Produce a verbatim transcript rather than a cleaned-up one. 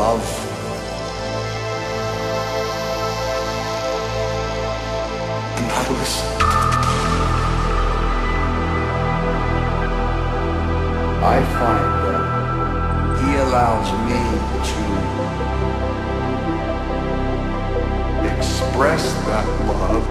love. The Nautilus. I find that he allows me to express that love.